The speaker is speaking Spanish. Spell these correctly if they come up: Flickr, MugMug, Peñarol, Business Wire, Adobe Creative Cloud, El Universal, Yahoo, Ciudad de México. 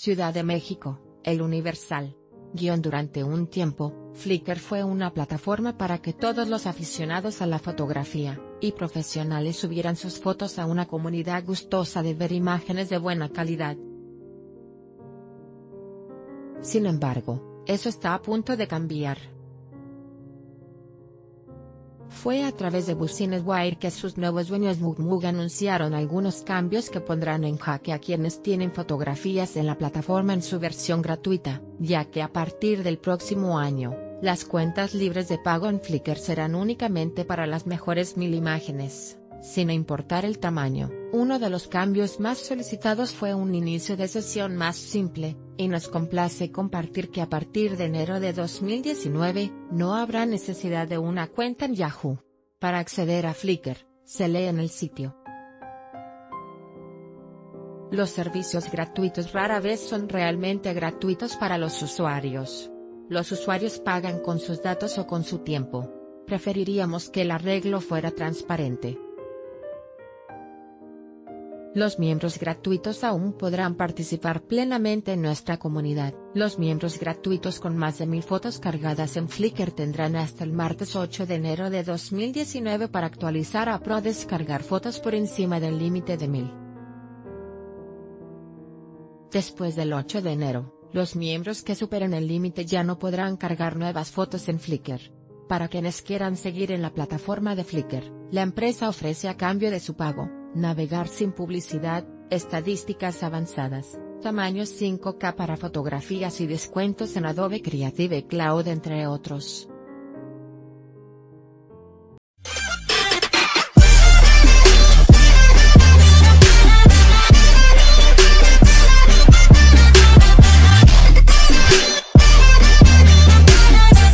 Ciudad de México, El Universal. Durante un tiempo, Flickr fue una plataforma para que todos los aficionados a la fotografía y profesionales subieran sus fotos a una comunidad gustosa de ver imágenes de buena calidad. Sin embargo, eso está a punto de cambiar. Fue a través de Business Wire que sus nuevos dueños MugMug anunciaron algunos cambios que pondrán en jaque a quienes tienen fotografías en la plataforma en su versión gratuita, ya que a partir del próximo año, las cuentas libres de pago en Flickr serán únicamente para las mejores 1000 imágenes, sin importar el tamaño. Uno de los cambios más solicitados fue un inicio de sesión más simple, y nos complace compartir que a partir de enero de 2019, no habrá necesidad de una cuenta en Yahoo. Para acceder a Flickr, se lee en el sitio. Los servicios gratuitos rara vez son realmente gratuitos para los usuarios. Los usuarios pagan con sus datos o con su tiempo. Preferiríamos que el arreglo fuera transparente. Los miembros gratuitos aún podrán participar plenamente en nuestra comunidad. Los miembros gratuitos con más de 1000 fotos cargadas en Flickr tendrán hasta el martes 8 de enero de 2019 para actualizar a Pro descargar fotos por encima del límite de 1000. Después del 8 de enero, los miembros que superen el límite ya no podrán cargar nuevas fotos en Flickr. Para quienes quieran seguir en la plataforma de Flickr, la empresa ofrece a cambio de su pago, navegar sin publicidad, estadísticas avanzadas, tamaños 5K para fotografías y descuentos en Adobe Creative Cloud, entre otros.